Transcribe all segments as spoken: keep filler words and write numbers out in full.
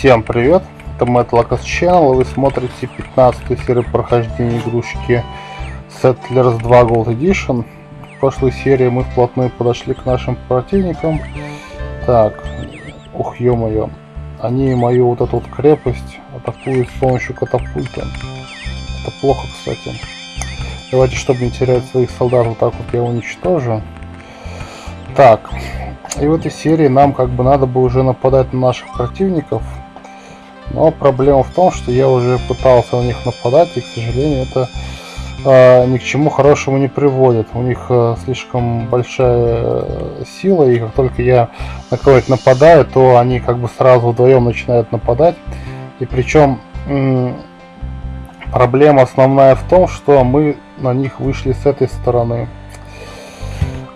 Всем привет, это MadLocustChannel, вы смотрите пятнадцатую серию прохождения игрушки Settlers два Gold Edition. В прошлой серии мы вплотную подошли к нашим противникам. Так, ух, ё-моё, они мою вот эту вот крепость атакуют с помощью катапульта. Это плохо, кстати. Давайте, чтобы не терять своих солдат, вот так вот я уничтожу. Так, и в этой серии нам как бы надо бы уже нападать на наших противников. Но проблема в том, что я уже пытался на них нападать, и, к сожалению, это э, ни к чему хорошему не приводит. У них э, слишком большая э, сила, и как только я на кого-нибудь нападаю, то они как бы сразу вдвоем начинают нападать. И причем э, проблема основная в том, что мы на них вышли с этой стороны.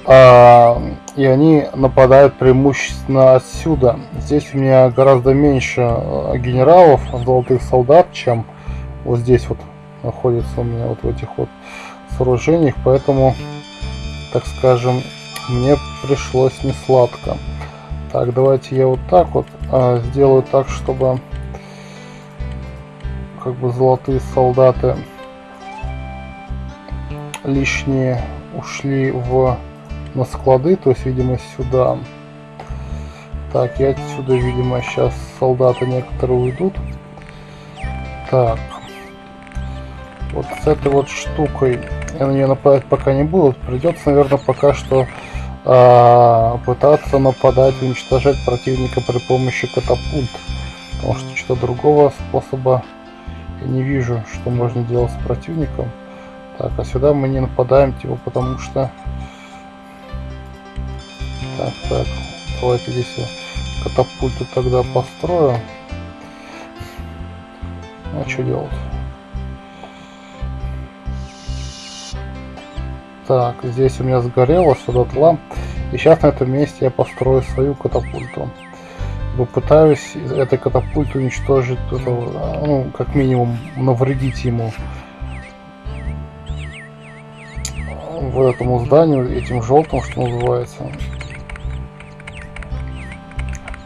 Э, и они нападают преимущественно отсюда. Здесь у меня гораздо меньше генералов, золотых солдат, чем вот здесь вот находится у меня вот в этих вот сооружениях, поэтому, так скажем, мне пришлось несладко. Так, давайте я вот так вот а, сделаю так, чтобы как бы золотые солдаты лишние ушли в на склады, то есть, видимо, сюда. Так, и отсюда, видимо, сейчас солдаты некоторые уйдут. Так, вот с этой вот штукой я на нее нападать пока не буду. Придется, наверное, пока что э, пытаться нападать, уничтожать противника при помощи катапульт, потому что что-то другого способа я не вижу, что можно делать с противником. Так, а сюда мы не нападаем, типа, потому что... Так, так, давайте здесь я катапульту тогда построю. А что делать? Так, здесь у меня сгорело, сюда тла. И сейчас на этом месте я построю свою катапульту. Попытаюсь из этой катапульты уничтожить, ну, как минимум, навредить ему. В этому зданию, этим желтым, что называется.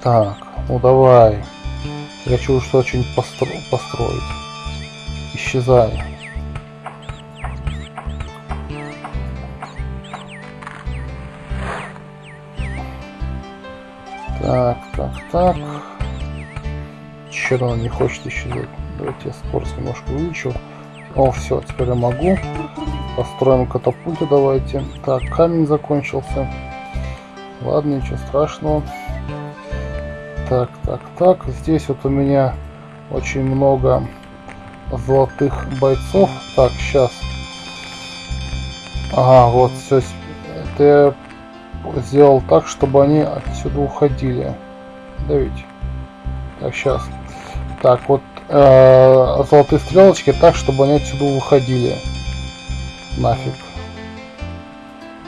Так, ну давай. Я хочу что-нибудь постро построить. Исчезай. Так, так, так. Черт, он не хочет исчезать. Давайте я скорость немножко увеличу. О, все, теперь я могу. Построим катапульту, давайте. Так, камень закончился. Ладно, ничего страшного. Так, так, так. Здесь вот у меня очень много золотых бойцов. Так, сейчас. Ага, вот все. Это я сделал так, чтобы они отсюда уходили. Да ведь. Так, сейчас. Так, вот э-э, золотые стрелочки так, чтобы они отсюда выходили. Нафиг.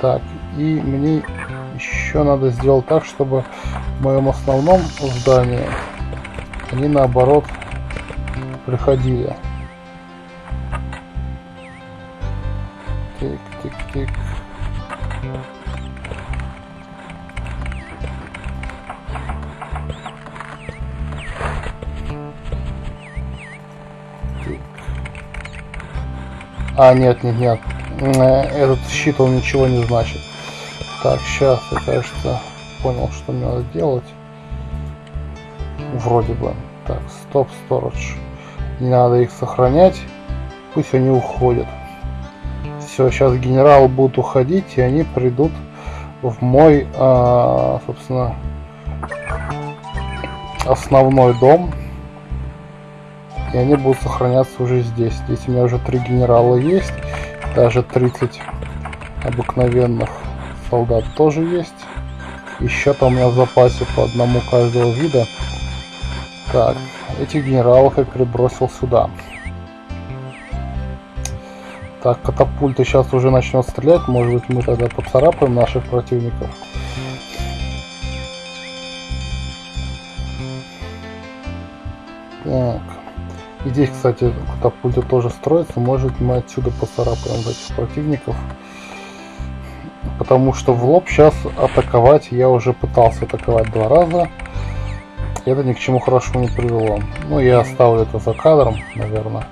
Так, и мне еще надо сделать так, чтобы в моем основном здании они наоборот приходили. Тик, тик, тик. Тик. А, нет, нет, нет. Этот щит, он ничего не значит. Так, сейчас я, кажется, понял, что мне надо делать. Вроде бы. Так, стоп, сторож. Не надо их сохранять. Пусть они уходят. Все, сейчас генералы будут уходить, и они придут в мой, а, собственно, основной дом. И они будут сохраняться уже здесь. Здесь у меня уже три генерала есть. Даже тридцать обыкновенных солдат тоже есть. Еще там у меня в запасе по одному каждого вида. Так, этих генералов я перебросил сюда. Так, катапульты сейчас уже начнут стрелять. Может быть, мы тогда поцарапаем наших противников. Так. И здесь, кстати, катапульта тоже строится. Может, мы отсюда поцарапаем этих противников. Потому что в лоб сейчас атаковать я уже пытался атаковать два раза. это ни к чему хорошему не привело. Ну, я оставлю это за кадром, наверное,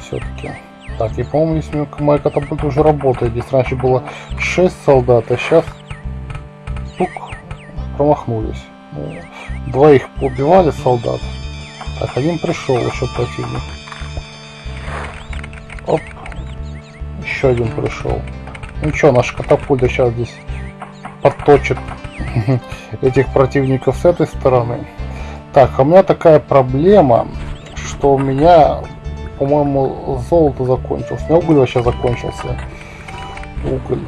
все-таки. Так, и по-моему, здесь моя катапульта уже работает. Здесь раньше было шесть солдат, а сейчас тук, промахнулись. Двоих убивали солдат. Так, один пришел, еще противник. Оп, еще один пришел. Ну что, наш катапульта сейчас здесь подточит этих противников с этой стороны. Так, а у меня такая проблема, что у меня, по-моему, золото закончилось. У меня уголь вообще закончился. Уголь.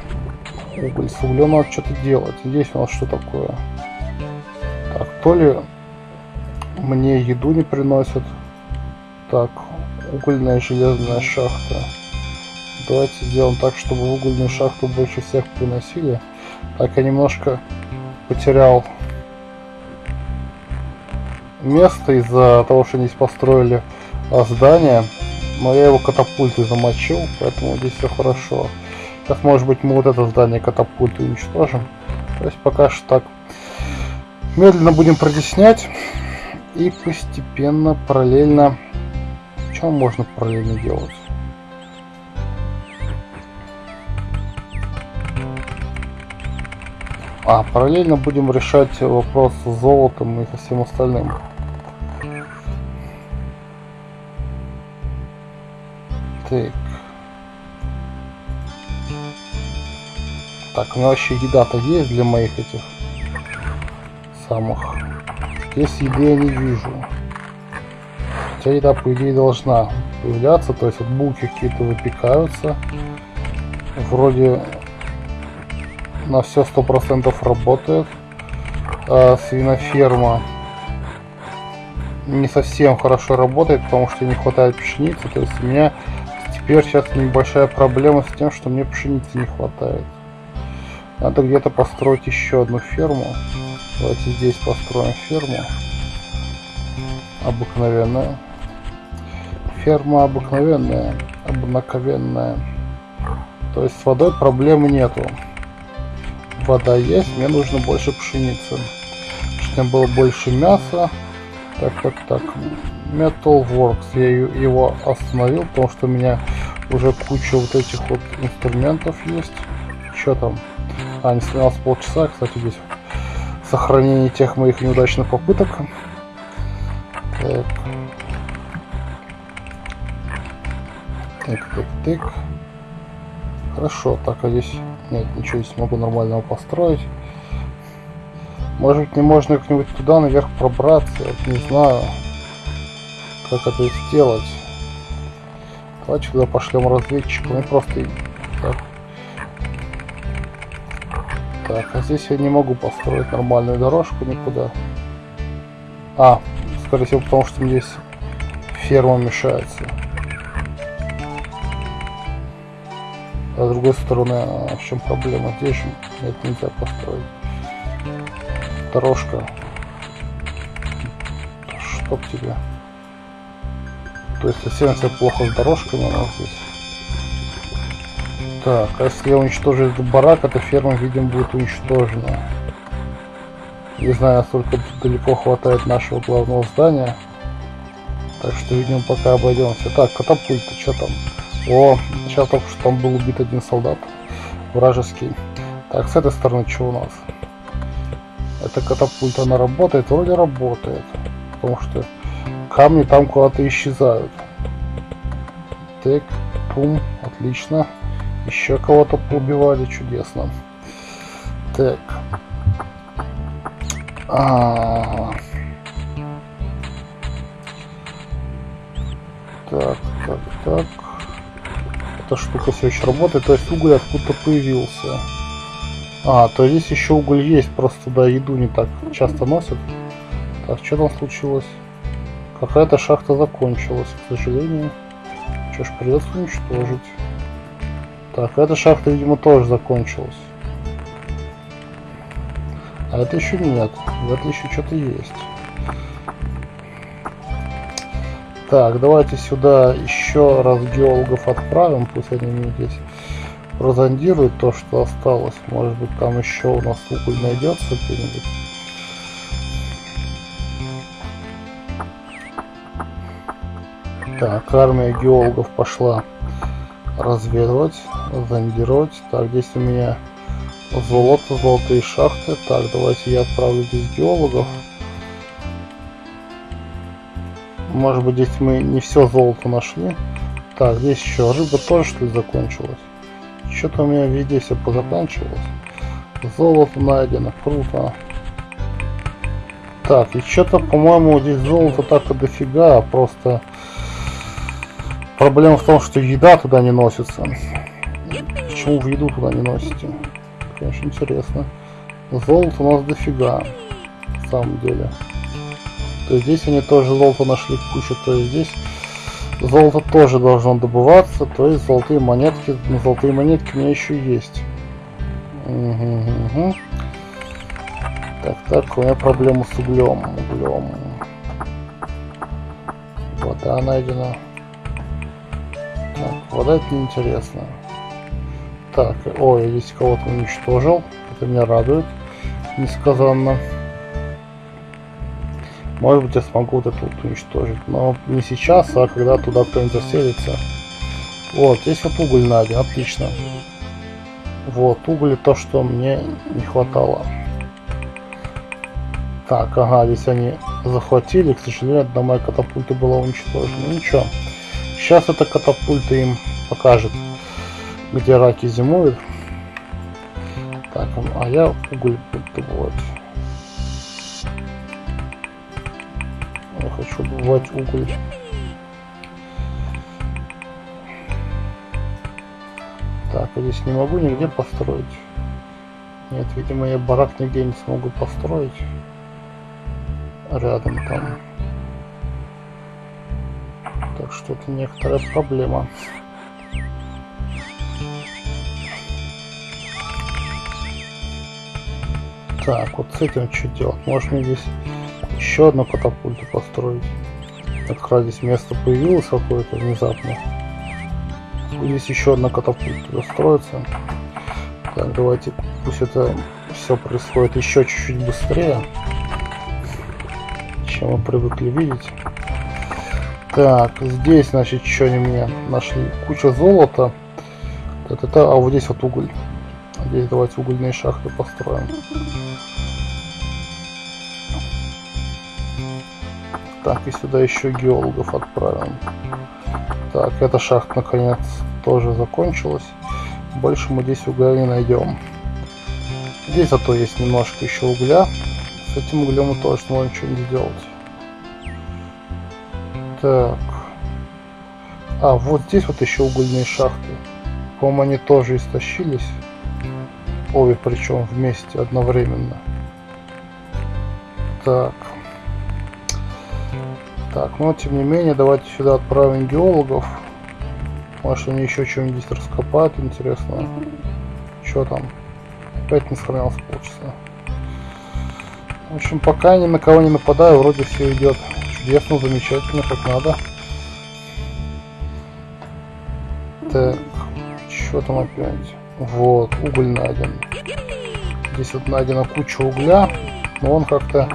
Уголь. С углем надо что-то делать. Здесь у нас что такое? Так, то ли мне еду не приносят. Так, угольная железная шахта. Давайте сделаем так, чтобы в угольную шахту больше всех приносили. Так, я немножко потерял место из-за того, что здесь построили здание, но я его катапультой замочил, поэтому здесь все хорошо. Сейчас, может быть, мы вот это здание катапульты уничтожим. То есть пока что так медленно будем притеснять и постепенно, параллельно. Что можно параллельно делать? А, параллельно будем решать вопрос с золотом и со всем остальным. Так. Так, у меня вообще еда-то есть для моих этих самых? Здесь еды я не вижу. Хотя еда, по идее, должна появляться. То есть вот булки какие-то выпекаются. Вроде на все сто процентов работает. А свиноферма не совсем хорошо работает, потому что не хватает пшеницы. То есть у меня теперь сейчас небольшая проблема с тем, что мне пшеницы не хватает. Надо где-то построить еще одну ферму. Давайте здесь построим ферму обыкновенная. Ферма обыкновенная, обыкновенная. То есть с водой проблем нету. Вода есть, мне нужно больше пшеницы, чтобы было больше мяса. Так, так, так. Metalworks, я его остановил, потому что у меня уже куча вот этих вот инструментов есть. Что там? А, не снялось полчаса, кстати, здесь сохранение тех моих неудачных попыток. Так. Так, так, так. Хорошо, так, а здесь... Нет, ничего здесь могу нормального построить. Может быть, не можно как-нибудь туда наверх пробраться? Я не знаю, как это сделать. Давайте туда пошлем разведчика. Ну, просто... Так. Так, а здесь я не могу построить нормальную дорожку никуда. А, скорее всего, потому что здесь ферма мешается. А с другой стороны, а в чем проблема? Здесь же это нельзя построить. Дорожка. Чтоб тебе. То есть совсем все плохо с дорожками у нас здесь. Так, а если я уничтожу этот барак, эта ферма, видимо, будет уничтожена. Не знаю, насколько далеко хватает нашего главного здания. Так что, видимо, пока обойдемся. Так, катапульта, что там? О, сейчас только что там был убит один солдат вражеский. Так, с этой стороны что у нас? Эта катапульта, она работает? Вроде работает. Потому что камни там куда-то исчезают. Так, пум, отлично. Еще кого-то поубивали, чудесно. Так. А-а-а. Так, так, так. Штука все еще работает, то есть уголь откуда-то появился. А, то здесь еще уголь есть, просто туда еду не так часто носят. Так, что там случилось? Какая-то шахта закончилась, к сожалению. Что ж, придется уничтожить. Так, эта шахта, видимо, тоже закончилась. А это еще нет, это еще что-то есть. Так, давайте сюда еще раз геологов отправим, пусть они мне здесь прозондируют то, что осталось. Может быть, там еще у нас уголь найдется где-нибудь. Так, армия геологов пошла разведывать, зондировать. Так, здесь у меня золото, золотые шахты. Так, давайте я отправлю здесь геологов. Может быть, здесь мы не все золото нашли. Так, здесь еще рыба тоже, что ли, закончилась. Что-то у меня везде все позаканчивалось. Золото найдено, круто. Так, и что-то, по-моему, здесь золото так-то дофига. Просто проблема в том, что еда туда не носится. Почему в еду туда не носите? Конечно, интересно. Золото у нас дофига, на самом деле. То есть здесь они тоже золото нашли кучу, то есть здесь золото тоже должно добываться, то есть золотые монетки, золотые монетки у меня еще есть. Угу, угу. Так, так, у меня проблема с углем. углем. Вода найдена. Так, вода это неинтересно. Так, ой, здесь кого-то уничтожил, это меня радует, несказанно. Может быть, я смогу вот это вот уничтожить, но не сейчас, а когда туда кто-нибудь заселится. Вот, здесь вот уголь найден, отлично. Вот, уголь то, что мне не хватало. Так, ага, здесь они захватили, к сожалению, одна моя катапульта была уничтожена. Ну, ничего, сейчас эта катапульта им покажет, где раки зимуют. Так, а я уголь буду добывать. Хочу добывать уголь. Так, я здесь не могу нигде построить. Нет, видимо, я барак нигде не смогу построить. Рядом там. Так что это некоторая проблема. Так, вот с этим что делать? Может мне здесь еще одну катапульту построить? Вот как раз здесь место появилось какое-то внезапно. Здесь еще одна катапульта достроится. Так, давайте пусть это все происходит еще чуть-чуть быстрее, чем мы привыкли видеть. Так, здесь, значит, что они мне нашли? Куча золота. Так, это, а вот здесь вот уголь. Здесь давайте угольные шахты построим. Так, и сюда еще геологов отправим. Так, эта шахта наконец тоже закончилась. Больше мы здесь угля не найдем. Здесь зато есть немножко еще угля. С этим углем мы тоже сможем что-нибудь сделать. Так. А, вот здесь вот еще угольные шахты. По-моему, они тоже истощились. Обе, причем вместе, одновременно. Так. Так, но тем не менее, давайте сюда отправим геологов. Может, они еще чем-нибудь здесь раскопают, интересно. Что там? Опять не сохранялось полчаса. В общем, пока ни на кого не нападаю, вроде все идет чудесно, замечательно, как надо. Так, что там опять? Вот, уголь найден. Здесь вот найдена куча угля, но он как-то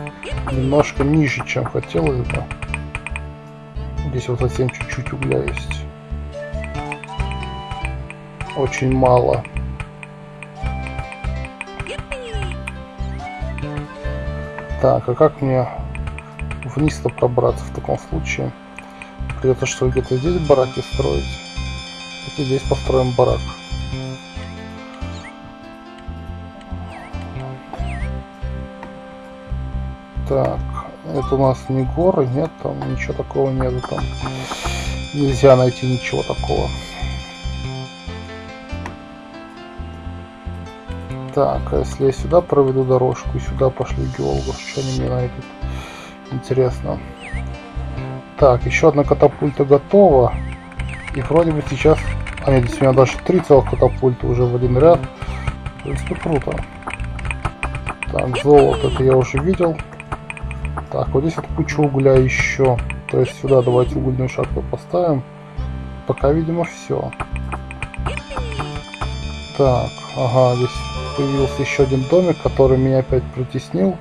немножко ниже, чем хотелось бы. Здесь вот совсем чуть-чуть угля есть. Очень мало. Так, а как мне вниз-то пробраться в таком случае? Придется, что где-то здесь бараки строить. И здесь построим барак. Так, это у нас не горы, нет, там ничего такого нету, там нельзя найти ничего такого. Так, а если я сюда проведу дорожку и сюда пошлю геологов, что они мне найдут? Интересно. Так, еще одна катапульта готова. И вроде бы сейчас... А нет, здесь у меня даже три целых катапульта уже в один ряд. В принципе, круто. Так, золото это я уже видел. Так, вот здесь вот куча угля еще. То есть сюда давайте угольную шахту поставим. Пока, видимо, все. Так, ага, здесь появился еще один домик, который меня опять притеснил.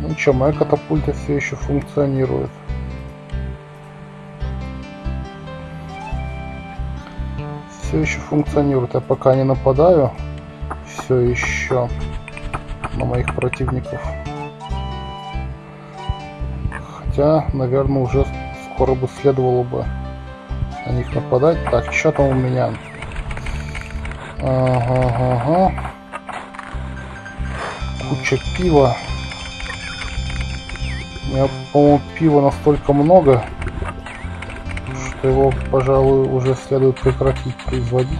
Ну что, моя катапульта все еще функционирует. все еще функционирует. Я пока не нападаю все еще на моих противников. Хотя, наверное, уже скоро бы следовало бы на них нападать. Так, что там у меня? Ага, ага. Куча пива. У меня, по-моему, пива настолько много, что его, пожалуй, уже следует прекратить производить.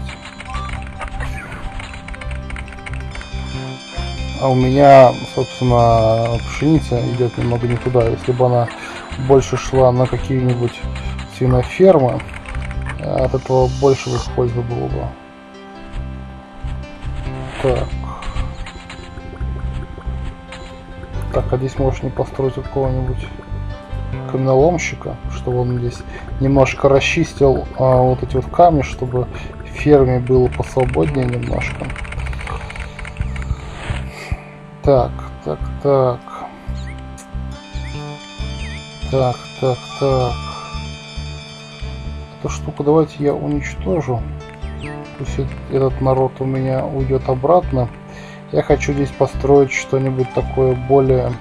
А у меня, собственно, пшеница идет немного не туда. Если бы она больше шла на какие-нибудь свинофермы, от этого больше бы пользы было бы. Так. Так, а здесь можешь не построить какого-нибудь каменоломщика, чтобы он здесь немножко расчистил а, вот эти вот камни, чтобы ферме было посвободнее немножко. Так, так, так. Так, так, так. Эту штуку давайте я уничтожу. Пусть этот народ у меня уйдет обратно. Я хочу здесь построить что-нибудь такое более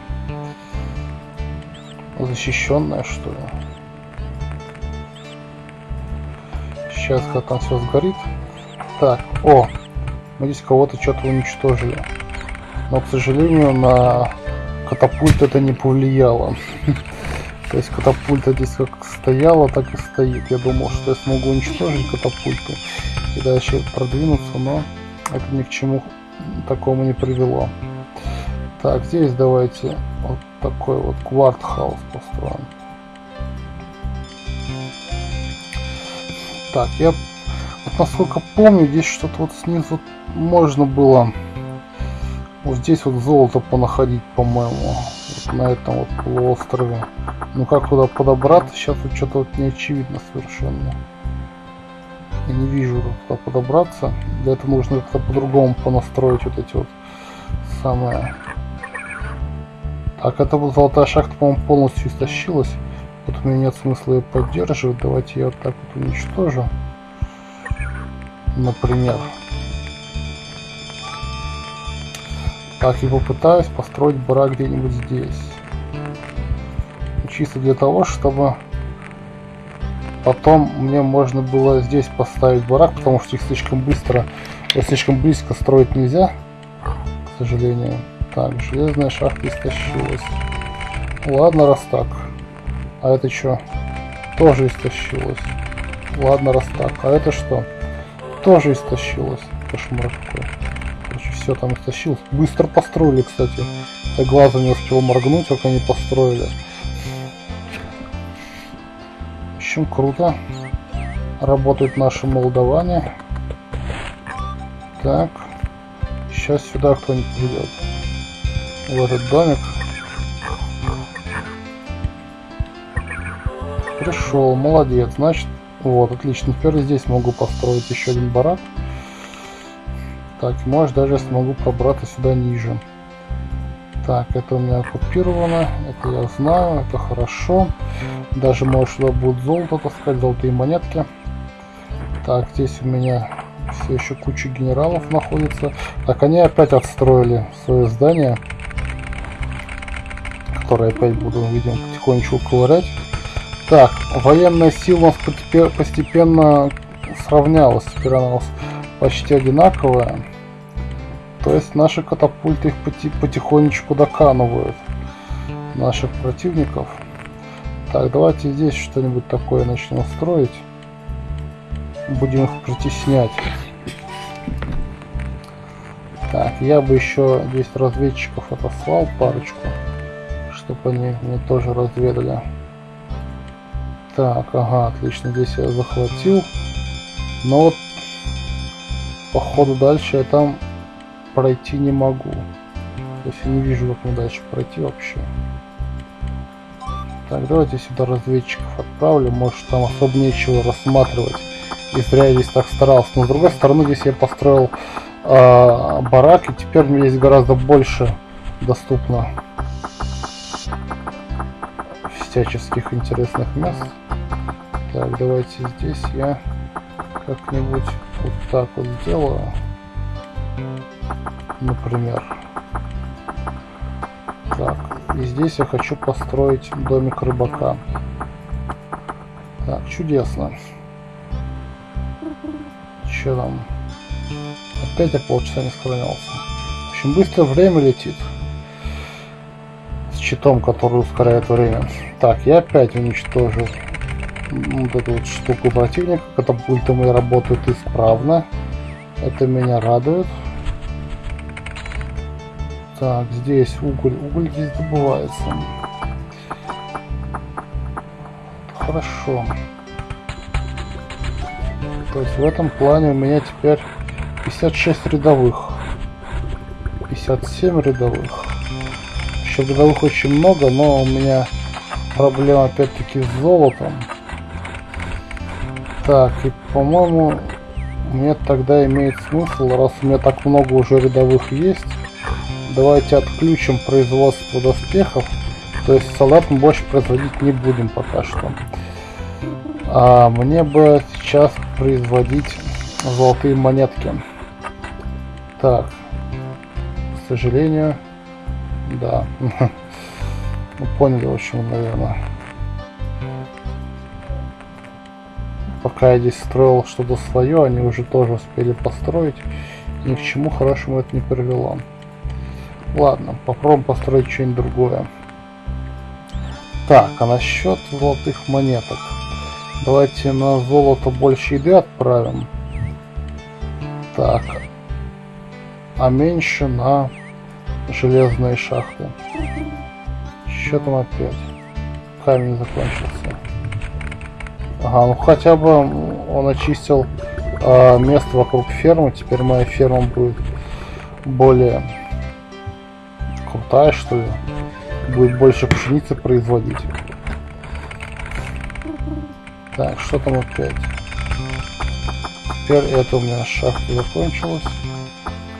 защищенное, что ли. Сейчас, когда там все сгорит. Так, о, мы здесь кого-то что-то уничтожили. Но, к сожалению, на катапульт это не повлияло. То есть катапульта здесь как стояла, так и стоит. Я думал, что я смогу уничтожить катапульту и дальше продвинуться, но это ни к чему такому не привело. Так, здесь давайте вот такой вот квартхаус построим. Так, я вот, насколько помню, здесь что-то вот снизу можно было вот здесь вот золото понаходить, по-моему, вот на этом вот полуострове. Ну как туда подобраться, сейчас вот что-то вот не очевидно совершенно. Я не вижу, как туда подобраться. Для этого нужно как-то по-другому понастроить вот эти вот самые. Так, эта вот золотая шахта, по-моему, полностью истощилась. Вот у меня нет смысла ее поддерживать. Давайте я вот так вот уничтожу, например. Так, и попытаюсь построить барак где-нибудь здесь. Чисто для того, чтобы потом мне можно было здесь поставить барак, потому что их слишком быстро, слишком близко строить нельзя, к сожалению. Так, железная шахта истощилась. Ладно, раз так. А это что? Тоже истощилось. Ладно, раз так. А это что? Тоже истощилось. Кошмар какой. Короче, все там истощилось. Быстро построили, кстати. Я глазом не успел моргнуть, как они построили. Очень круто работает наше молдаване. Так, сейчас сюда кто-нибудь придет, в этот домик. Пришел, молодец. Значит, вот, отлично, теперь здесь могу построить еще один барак. Так, может, даже смогу пробраться сюда ниже. Так, это у меня оккупировано, это я знаю, это хорошо. Даже, может, сюда будет золото таскать, золотые монетки. Так, здесь у меня все еще куча генералов находится. Так, они опять отстроили свое здание, которое опять буду, видимо, потихонечку ковырять. Так, военная сила у нас постепенно сравнялась, теперь она у нас почти одинаковая. То есть наши катапульты их потихонечку доканывают, наших противников. Так, давайте здесь что-нибудь такое начнем строить. Будем их притеснять. Так, я бы еще здесь разведчиков отослал парочку, чтобы они мне тоже разведали. Так, ага, отлично, здесь я захватил. Но вот по ходу дальше я там пройти не могу. То есть я не вижу, как мне дальше пройти вообще. Так, давайте сюда разведчиков отправлю. Может, там особо нечего рассматривать. И зря я здесь так старался. Но с другой стороны, здесь я построил э, барак. И теперь мне здесь гораздо больше доступно всяческих интересных мест. Так, давайте здесь я как-нибудь вот так вот делаю, например. Так, и здесь я хочу построить домик рыбака. Так, чудесно. Че там? Опять я полчаса не сохранялся. Очень быстро время летит. С читом, который ускоряет время. Так, я опять уничтожил вот эту вот штуку противника. Катапульты мои работают исправно. Это меня радует. Так, здесь уголь. Уголь здесь добывается. Хорошо. То есть в этом плане у меня теперь пятьдесят шесть рядовых. пятьдесят семь рядовых. Еще рядовых очень много, но у меня проблема опять-таки с золотом. Так, и по-моему, мне тогда имеет смысл, раз у меня так много уже рядовых есть, давайте отключим производство доспехов. То есть солдат мы больше производить не будем пока что. А мне бы сейчас производить золотые монетки. Так, к сожалению, да. Ну, поняли, в общем, наверное. Пока я здесь строил что-то свое, они уже тоже успели построить. Ни к чему хорошему это не привело. Ладно, попробуем построить что-нибудь другое. Так, а насчет золотых монеток. Давайте на золото больше еды отправим. Так. А меньше на железные шахты. Что там опять? Камень закончился. Ага, ну хотя бы он очистил э, место вокруг фермы. Теперь моя ферма будет более крутая, что ли. Будет больше пшеницы производить. Так, что там опять? Теперь это у меня шахта закончилась.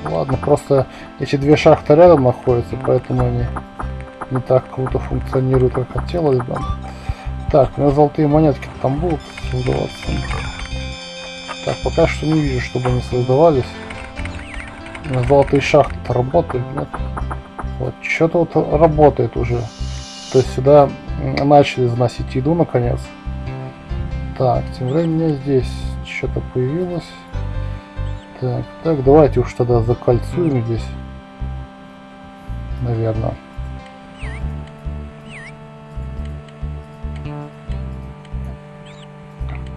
Ладно, просто эти две шахты рядом находятся, поэтому они не так круто функционируют, как хотелось бы. Так, у меня золотые монетки там будут создаваться. Так, пока что не вижу, чтобы они создавались. У меня золотые шахты-то работают, нет? Вот, что-то вот работает уже. То есть сюда начали заносить еду, наконец. Так, тем временем здесь что-то появилось. Так, так, давайте уж тогда закольцуем здесь. Наверное.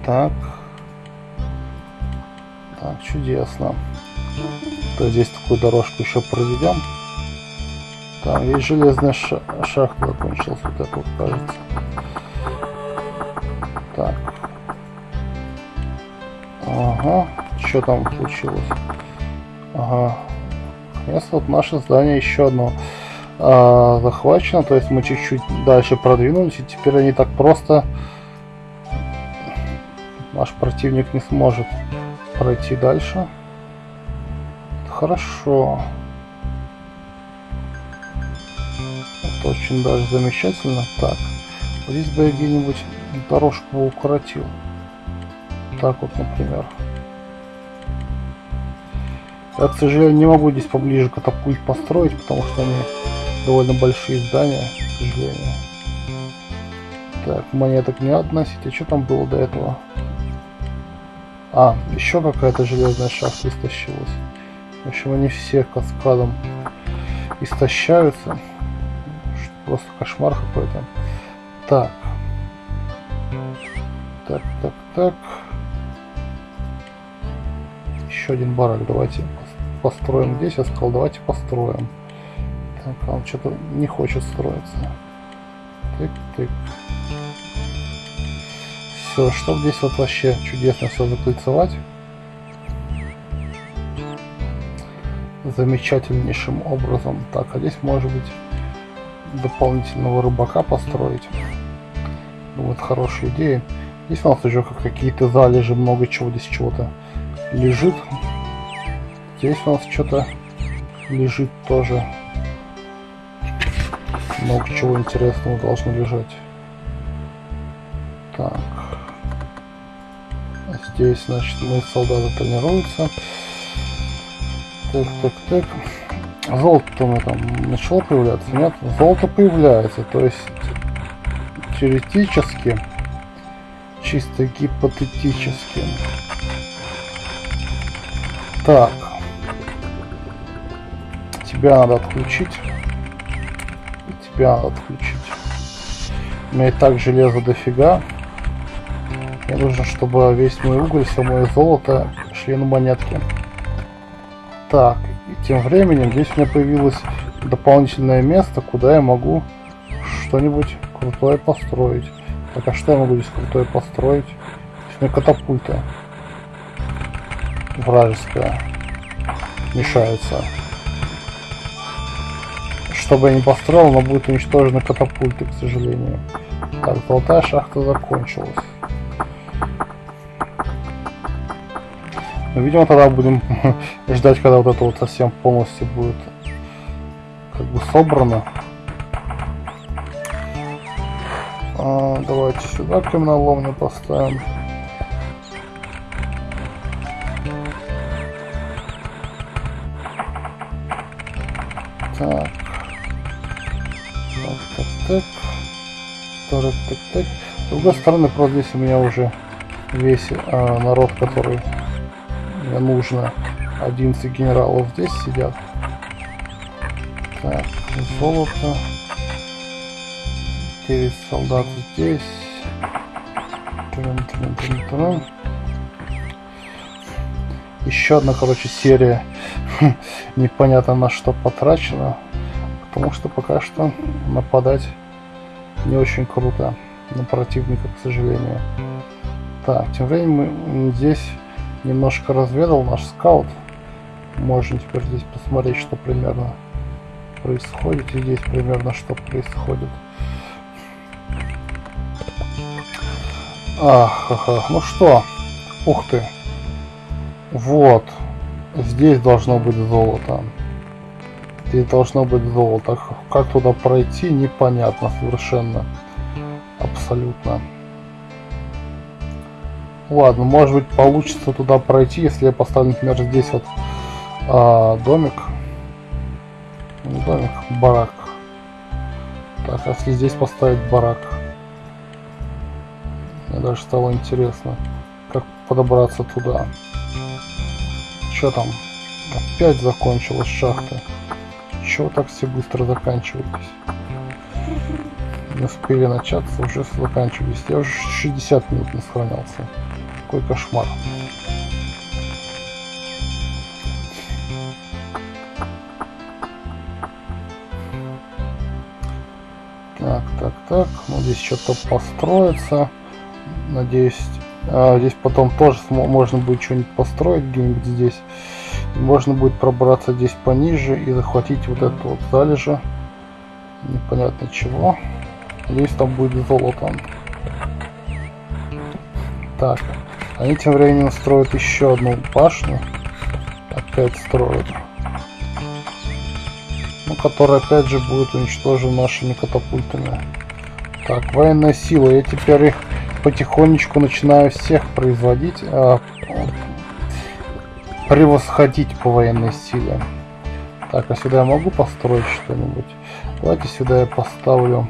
Так. Так, чудесно. То здесь такую дорожку еще проведем. Там есть железная шахта закончилась, вот это вот, кажется. Так. Ага, что там получилось? Ага. Место вот наше здание еще одно а, захвачено, то есть мы чуть-чуть дальше продвинулись, и теперь они так просто наш противник не сможет пройти дальше. Хорошо. Это очень даже замечательно. Так, здесь бы я где-нибудь дорожку укоротил. Так вот, например. Я, к сожалению, не могу здесь поближе катапульт построить, потому что они довольно большие здания, к сожалению. Так, монеток не относить. А что там было до этого? А, еще какая-то железная шахта истощилась. В общем, они все каскадом истощаются. Просто кошмар какой-то. Так. Так, так, так. Еще один барак. Давайте построим здесь. Я сказал, давайте построим. Так, он что-то не хочет строиться. Тык, тык. Все, чтобы здесь вот вообще чудесно все закольцевать. Замечательнейшим образом. Так, а здесь может быть дополнительного рыбака построить. Вот хорошая идея. Здесь у нас уже какие-то залежи, много чего здесь чего-то лежит. Здесь у нас что-то лежит тоже. Много чего интересного должно лежать. Так. Здесь, значит, мои солдаты тренируются. Так, так, так. Золото-то мы там начало появляться, нет? Золото появляется, то есть теоретически, чисто гипотетически. Так. Тебя надо отключить. И тебя надо отключить. У меня и так железо дофига. Мне нужно, чтобы весь мой уголь, все мое золото шли на монетки. Так, и тем временем здесь у меня появилось дополнительное место, куда я могу что-нибудь крутое построить. Так, а что я могу здесь крутое построить? Здесь у меня катапульта вражеская мешается. Что бы я ни построил, но будет уничтожена катапульта, к сожалению. Так, золотая шахта закончилась. Ну, видимо, тогда будем ждать, когда вот это вот совсем полностью будет как бы собрано. А, давайте сюда каменоломню поставим. Так. Так, так, так, так. С другой стороны, правда, здесь у меня уже весь а, народ, который мне нужно. одиннадцать генералов здесь сидят. Так, золото. девять солдат здесь. Трин, трин, трин, трин. Еще одна, короче, серия. Непонятно на что потрачено. Потому что пока что нападать не очень круто на противника, к сожалению. Так, тем временем здесь немножко разведал наш скаут. Можно теперь здесь посмотреть, что примерно происходит. И здесь примерно что происходит. Ах, ах, ах. Ну что? Ух ты. Вот. Здесь должно быть золото. Здесь должно быть золото. Как туда пройти, непонятно совершенно. Абсолютно. Ладно, может быть, получится туда пройти, если я поставлю, например, здесь вот а, домик. Домик, барак. Так, а если здесь поставить барак? Мне даже стало интересно, как подобраться туда. Что там? Опять закончилась шахта. Чего так все быстро заканчиваетесь? Не успели начаться, уже заканчивались. Я уже шестьдесят минут не сохранялся. Какой кошмар. Так, так, так. Ну, здесь что-то построится. Надеюсь, а, здесь потом тоже можно будет что-нибудь построить где-нибудь здесь. И можно будет пробраться здесь пониже и захватить вот это вот залежи. Непонятно чего. Надеюсь, там будет золото. Так, они тем временем строят еще одну башню. Опять строят. Ну, которая опять же будет уничтожена нашими катапультами. Так, военная сила. Я теперь их потихонечку начинаю всех производить. А, превосходить по военной силе. Так, а сюда я могу построить что-нибудь? Давайте сюда я поставлю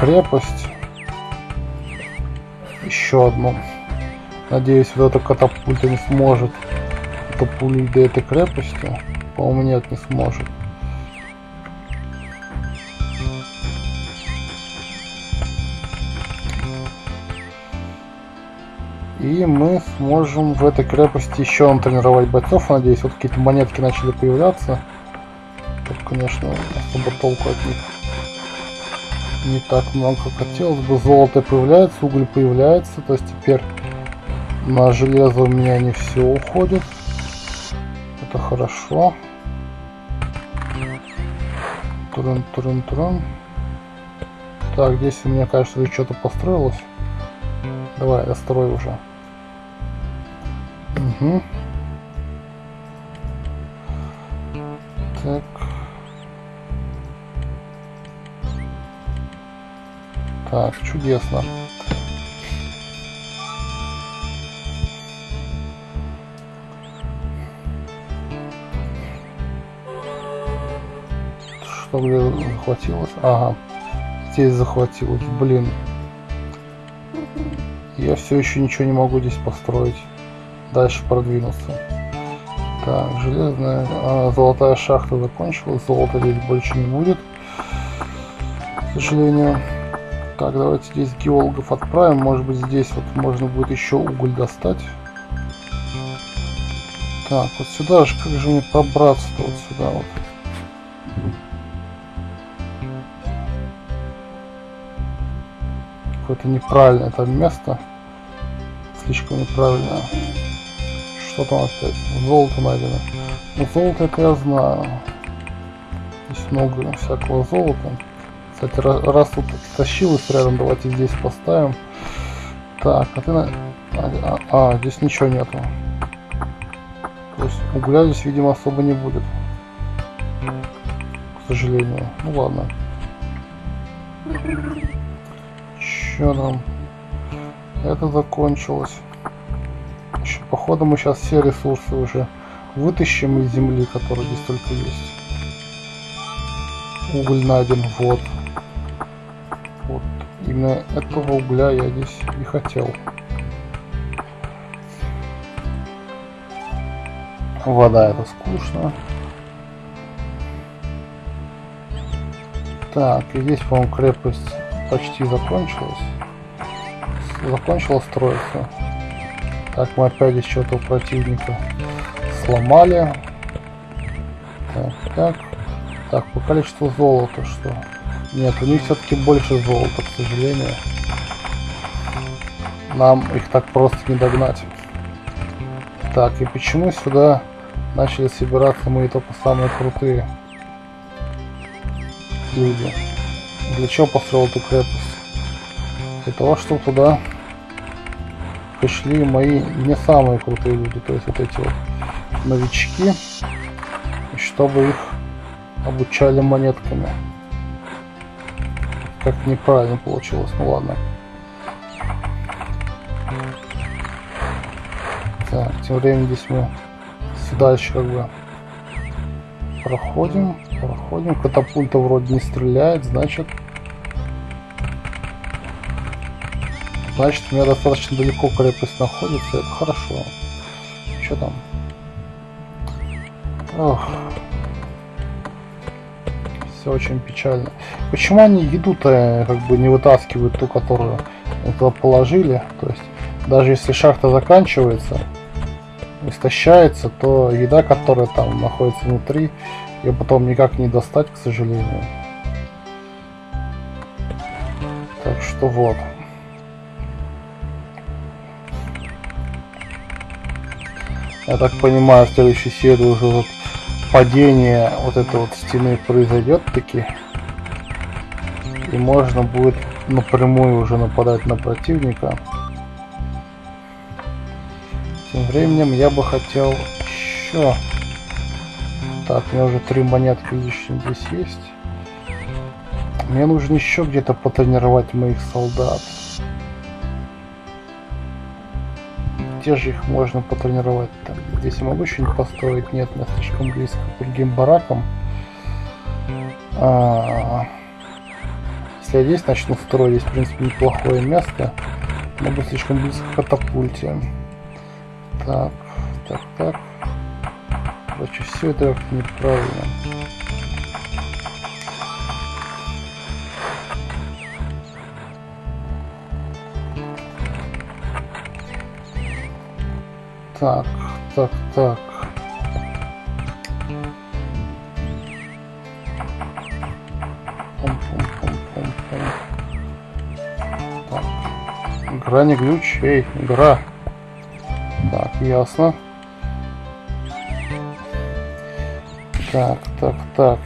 крепость. Еще одну. Надеюсь, вот эта катапульта не сможет допулить до этой крепости. По-моему, нет, не сможет. И мы сможем в этой крепости еще натренировать бойцов. Надеюсь, вот какие-то монетки начали появляться. Тут, конечно, особо толку от них не так много, как хотелось бы. Золото появляется, уголь появляется, то есть теперь на железо у меня не все уходит. Это хорошо. Турун-турун-турун. Так, здесь у меня, кажется, что-то построилось. Давай, я строю уже. Угу. Так. Так, чудесно. Что где захватилось? Ага, здесь захватилось, блин. Я все еще ничего не могу здесь построить. Дальше продвинулся. Так, железная, а, золотая шахта закончилась. Золота здесь больше не будет, к сожалению. Так, давайте здесь геологов отправим. Может быть, здесь вот можно будет еще уголь достать. Так, вот сюда же, как же мне пробраться-то вот сюда вот? Какое-то неправильное там место. Слишком неправильное. Что там опять? Золото найдено. Ну, золото это я знаю. Здесь много всякого золота. Кстати, раз тут тащилось рядом, давайте здесь поставим. Так, а ты на... А, а здесь ничего нету. То есть угля здесь, видимо, особо не будет. К сожалению. Ну ладно. Чё нам? Это закончилось. Еще, походу, мы сейчас все ресурсы уже вытащим из земли, которые здесь только есть. Уголь найден, вот. Вот. Именно этого угля я здесь и хотел. Вода, это скучно. Так, и здесь, по-моему, крепость почти закончилась. Закончила строиться. Так, мы опять здесь чего-то у противника сломали. Так, так. Так, по количеству золота что? Нет, у них все-таки больше золота, к сожалению. Нам их так просто не догнать. Так, и почему сюда начали собираться мои только самые крутые люди? Для чего построил эту крепость? Для того, чтобы туда пришли мои не самые крутые люди, то есть вот эти вот новички, чтобы их обучали монетками. Как неправильно получилось, ну ладно. Так, тем временем здесь мы сюда еще как бы проходим, проходим. Катапульта вроде не стреляет, значит... Значит, у меня достаточно далеко крепость находится, это хорошо. Что там? Ох... Очень печально. Почему они еду-то как бы не вытаскивают ту, которую туда положили? То есть даже если шахта заканчивается, истощается, то еда, которая там находится внутри, ее потом никак не достать, к сожалению. Так что вот. Я так понимаю, в следующей серии уже вот падение вот этой вот стены произойдет таки, и можно будет напрямую уже нападать на противника. Тем временем я бы хотел еще... Так, у меня уже три монетки лишние здесь есть. Мне нужно еще где-то потренировать моих солдат. Где же их можно потренировать? Там, здесь я могу что-нибудь построить? Нет, я слишком близко к другим баракам. А -а -а. Если я здесь начну строить, здесь, в принципе, неплохое место. Но будет слишком близко к катапульте. Так, так, так. Короче, все это как-то неправильно. Так, так, так. Пум, пум, пум, пум, пум. Так. Игра не глюч, эй, игра. Так, ясно. Так, так, так.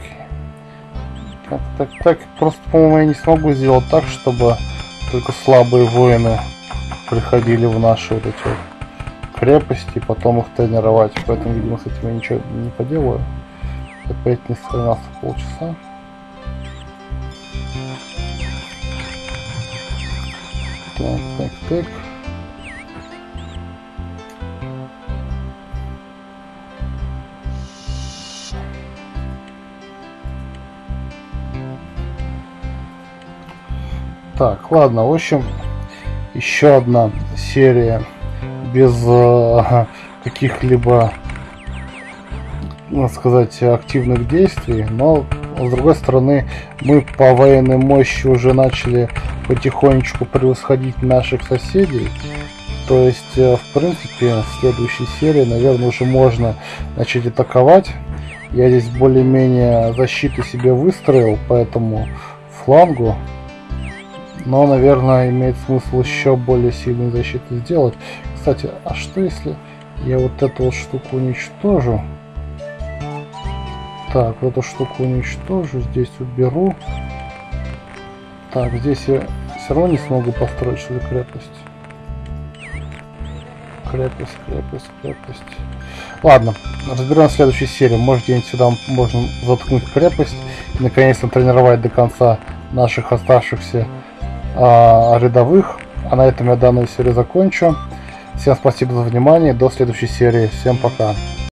Так, так, так. Просто, по-моему, я не смогу сделать так, чтобы только слабые воины приходили в наши вот эти вот крепости, потом их тренировать. Поэтому, видимо, с этим я ничего не поделаю. Опять не сохранялся полчаса. Так, так, так. Так, ладно, в общем, еще одна серия без э, каких-либо, надо сказать, активных действий, но с другой стороны мы по военной мощи уже начали потихонечку превосходить наших соседей. То есть, в принципе, в следующей серии, наверное, уже можно начать атаковать. Я здесь более-менее защиту себе выстроил по этому флангу. Но, наверное, имеет смысл еще более сильную защиту сделать. Кстати, а что если я вот эту вот штуку уничтожу? Так, вот эту штуку уничтожу, здесь уберу. Так, здесь я все равно не смогу построить свою крепость. Крепость, крепость, крепость. Ладно, разберем в следующей серии. Может, где-нибудь сюда можно заткнуть крепость и наконец-то тренировать до конца наших оставшихся э, рядовых. А на этом я данную серию закончу. Всем спасибо за внимание. До следующей серии. Всем пока.